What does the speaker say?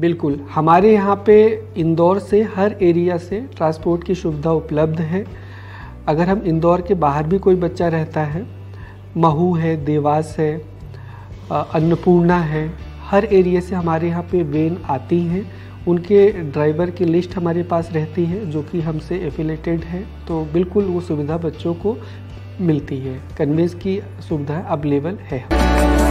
बिल्कुल, हमारे यहाँ पे इंदौर से हर एरिया से ट्रांसपोर्ट की सुविधा उपलब्ध है। अगर हम इंदौर के बाहर भी कोई बच्चा रहता है, महू है, देवास है, अन्नपूर्णा है, हर एरिया से हमारे यहाँ पे वेन आती हैं। उनके ड्राइवर की लिस्ट हमारे पास रहती है जो कि हमसे एफिलेटेड है, तो बिल्कुल वो सुविधा बच्चों को मिलती है। कन्वेंस की सुविधा अवेलेबल है।